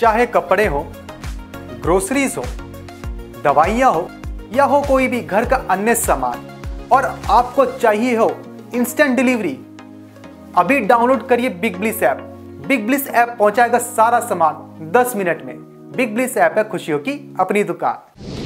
चाहे कपड़े हो, ग्रोसरीज हो, दवाइयाँ हो या हो कोई भी घर का अन्य सामान और आपको चाहिए हो इंस्टेंट डिलीवरी, अभी डाउनलोड करिए Big Bliss app. Big Bliss app पहुंचाएगा सारा सामान 10 मिनट में। बिग ब्लिस ऐप है खुशियों की अपनी दुकान।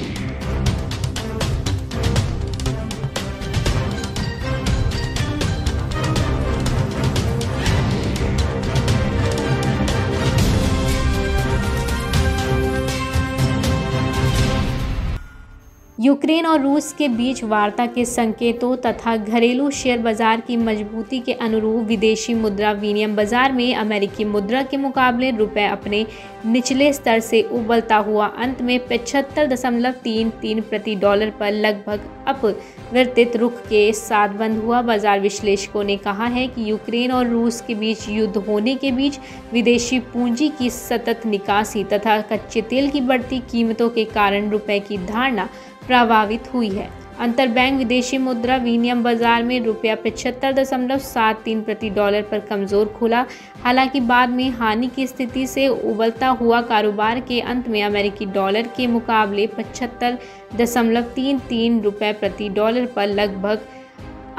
यूक्रेन और रूस के बीच वार्ता के संकेतों तथा घरेलू शेयर बाजार की मजबूती के अनुरूप विदेशी मुद्रा विनिमय बाजार में अमेरिकी मुद्रा के मुकाबले रुपए अपने निचले स्तर से उबलता हुआ अंत में 75.33 प्रति डॉलर पर लगभग अपवर्तित रुख के साथ बंद हुआ। बाजार विश्लेषकों ने कहा है कि यूक्रेन और रूस के बीच युद्ध होने के बीच विदेशी पूंजी की सतत निकासी तथा कच्चे तेल की बढ़ती कीमतों के कारण रुपए की धारणा प्रभावित हुई है। अंतरबैंक विदेशी मुद्रा विनिमय बाजार में रुपया 75.73 प्रति डॉलर पर कमज़ोर खुला। हालांकि बाद में हानि की स्थिति से उबलता हुआ कारोबार के अंत में अमेरिकी डॉलर के मुकाबले 75.33 रुपये प्रति डॉलर पर लगभग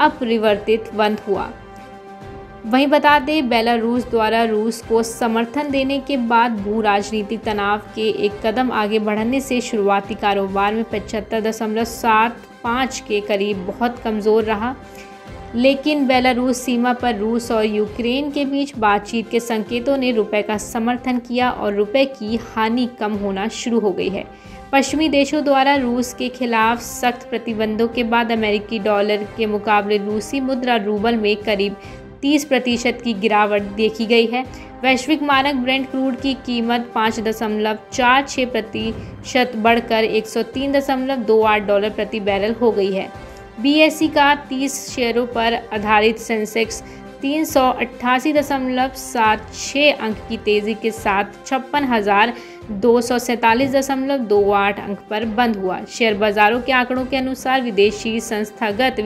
अपरिवर्तित बंद हुआ। वहीं बता दें, बेलारूस द्वारा रूस को समर्थन देने के बाद भू राजनीतिक तनाव के एक कदम आगे बढ़ने से शुरुआती कारोबार में 75.75 के करीब बहुत कमज़ोर रहा, लेकिन बेलारूस सीमा पर रूस और यूक्रेन के बीच बातचीत के संकेतों ने रुपए का समर्थन किया और रुपए की हानि कम होना शुरू हो गई है। पश्चिमी देशों द्वारा रूस के खिलाफ सख्त प्रतिबंधों के बाद अमेरिकी डॉलर के मुकाबले रूसी मुद्रा रूबल में करीब 30% की गिरावट देखी गई है। वैश्विक मानक ब्रेंट क्रूड की कीमत 5.46% बढ़कर 103.28 डॉलर प्रति बैरल हो गई है। BSE का 30 शेयरों पर आधारित सेंसेक्स 388.76 अंक की तेजी के साथ 56,247.28 अंक पर बंद हुआ। शेयर बाजारों के आंकड़ों के अनुसार विदेशी संस्थागत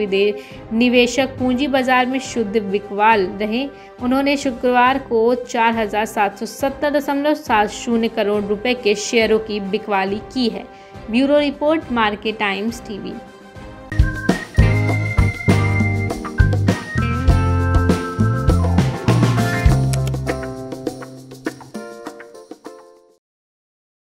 निवेशक पूंजी बाजार में शुद्ध विकवाल रहे। उन्होंने शुक्रवार को 4,770.70 करोड़ रुपए के शेयरों की बिकवाली की है। Bureau report, Market Times TV.